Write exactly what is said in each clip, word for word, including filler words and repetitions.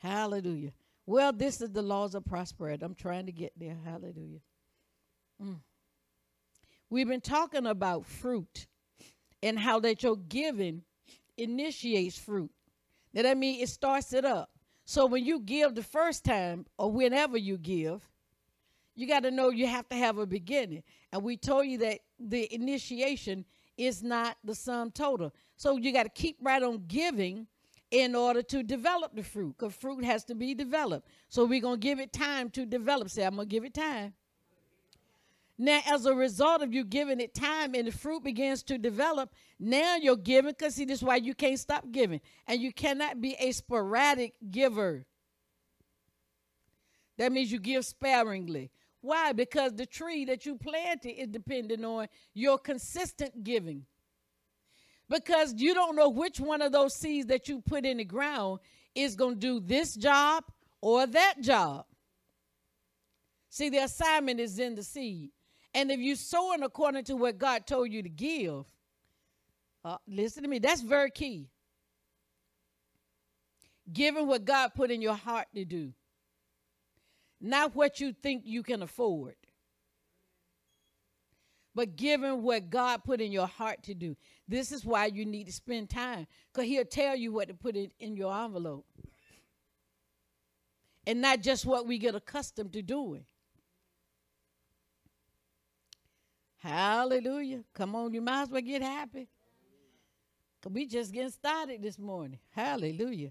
Hallelujah. Well, this is the laws of prosperity. I'm trying to get there. Hallelujah. Mm. We've been talking about fruit and how that your giving initiates fruit. That I mean, it starts it up. So when you give the first time or whenever you give, you got to know you have to have a beginning. And we told you that the initiation is not the sum total. So you got to keep right on giving in order to develop the fruit, because fruit has to be developed. So we're going to give it time to develop. Say, I'm going to give it time. Now, as a result of you giving it time and the fruit begins to develop, now you're giving, because see, this is why you can't stop giving. And you cannot be a sporadic giver. That means you give sparingly. Why? Because the tree that you planted is dependent on your consistent giving. Because you don't know which one of those seeds that you put in the ground is going to do this job or that job. See, the assignment is in the seed. And if you sow in according to what God told you to give, uh, listen to me, that's very key. Giving what God put in your heart to do. Not what you think you can afford, but giving what God put in your heart to do. This is why you need to spend time, because he'll tell you what to put in, in your envelope. And not just what we get accustomed to doing. Hallelujah. Come on, you might as well get happy. Because we just getting started this morning. Hallelujah.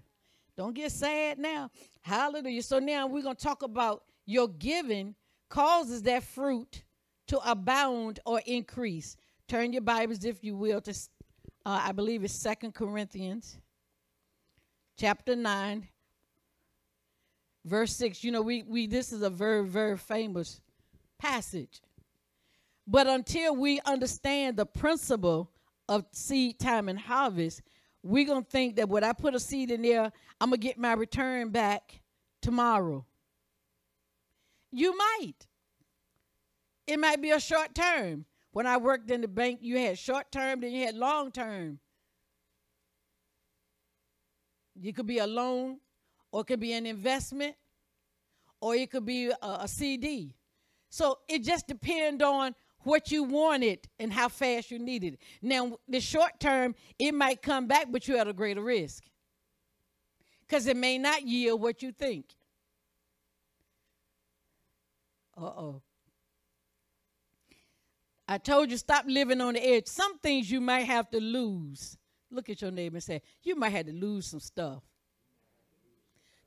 Don't get sad now. Hallelujah. So now we're going to talk about your giving causes that fruit to abound or increase. Turn your Bibles, if you will, to, uh, I believe it's Second Corinthians, chapter nine, verse six. You know, we, we this is a very, very famous passage. But until we understand the principle of seed, time, and harvest, we're going to think that when I put a seed in there, I'm going to get my return back tomorrow. You might. It might be a short term. When I worked in the bank, you had short term, then you had long term. You could be a loan, or it could be an investment, or it could be a, a C D. So it just depends on what you wanted and how fast you needed it. Now, the short term, it might come back, but you're at a greater risk, because it may not yield what you think. Uh-oh. I told you, stop living on the edge. Some things you might have to lose. Look at your neighbor and say, you might have to lose some stuff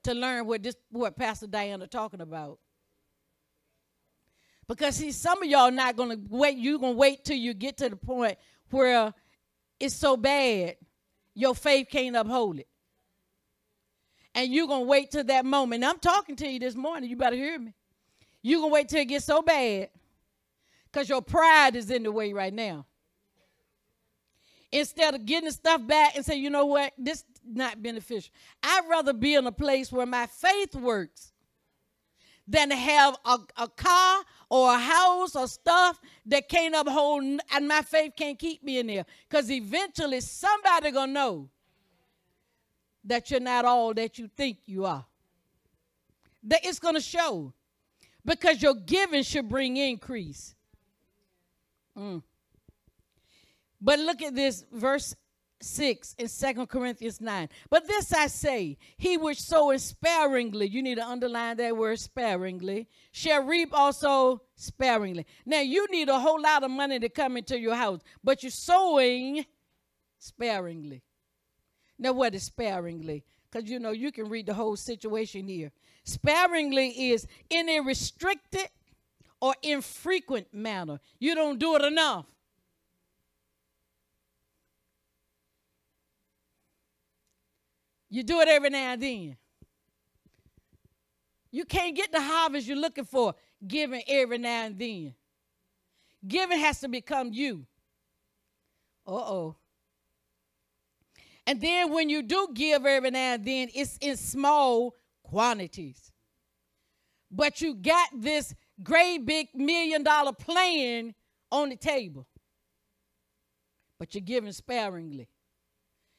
to learn what this, what Pastor Diana talking about. Because, see, some of y'all not going to wait. You're going to wait till you get to the point where it's so bad your faith can't uphold it. And you're going to wait till that moment. I'm talking to you this morning. You better hear me. You're going to wait till it gets so bad, because your pride is in the way right now. Instead of getting the stuff back and say, you know what, this is not beneficial. I'd rather be in a place where my faith works than to have a, a car or a house or stuff that can't uphold, and my faith can't keep me in there. Because eventually somebody going to know that you're not all that you think you are. That it's going to show, because your giving should bring increase. Mm. But look at this, verse six in Second Corinthians nine. But this I say, he which soweth sparingly, you need to underline that word sparingly, shall reap also sparingly. Now, you need a whole lot of money to come into your house, but you're sowing sparingly. Now, what is sparingly? Because, you know, you can read the whole situation here. Sparingly is in a restricted or infrequent manner. You don't do it enough. You do it every now and then. You can't get the harvest you're looking for giving every now and then. Giving has to become you. Uh-oh. And then when you do give every now and then, it's in small quantities. But you got this great big million dollar plan on the table, but you're giving sparingly.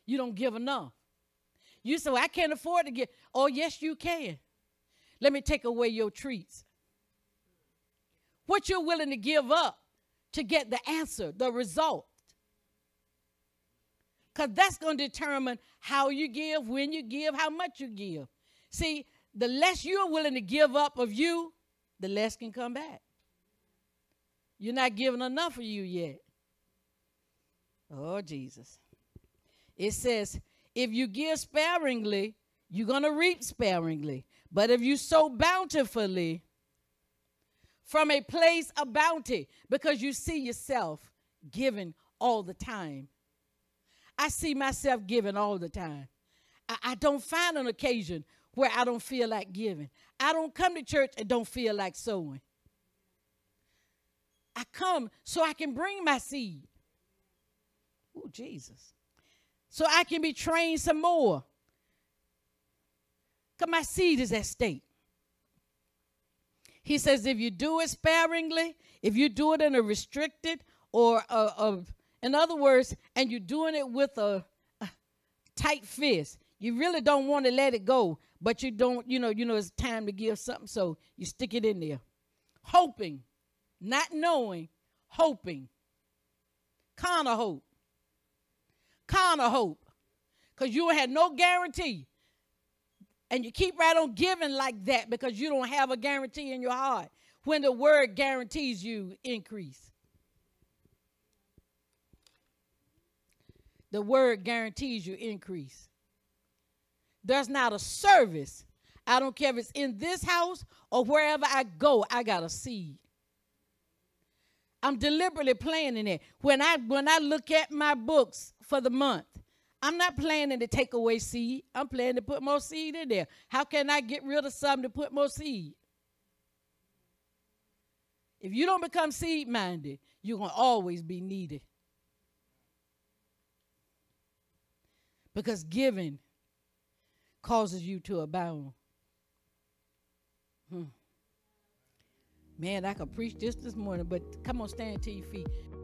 You don't give enough. You say, well, I can't afford to get. Oh, yes, you can. Let me take away your treats. What you're willing to give up to get the answer, the result. Because that's going to determine how you give, when you give, how much you give. See, the less you're willing to give up of you, the less can come back. You're not giving enough of you yet. Oh, Jesus. It says, if you give sparingly, you're going to reap sparingly. But if you sow bountifully, from a place of bounty, because you see yourself giving all the time. I see myself giving all the time. I, I don't find an occasion where I don't feel like giving. I don't come to church and don't feel like sowing. I come so I can bring my seed. Oh, Jesus. So I can be trained some more. Because my seed is at stake. He says if you do it sparingly, if you do it in a restricted or a, a in other words, and you're doing it with a, a tight fist. You really don't want to let it go, but you don't, you know, you know it's time to give something, so you stick it in there. Hoping, not knowing, hoping. Kind of hope. Kind of hope. Because you had no guarantee. And you keep right on giving like that because you don't have a guarantee in your heart when the word guarantees you increase. The word guarantees you increase. There's not a service. I don't care if it's in this house or wherever I go, I got a seed. I'm deliberately planning it. When I, when I look at my books for the month, I'm not planning to take away seed. I'm planning to put more seed in there. How can I get rid of something to put more seed? If you don't become seed-minded, you're going to always be needed. Because giving causes you to abound. Hmm. Man, I could preach this this morning, but come on, stand to your feet.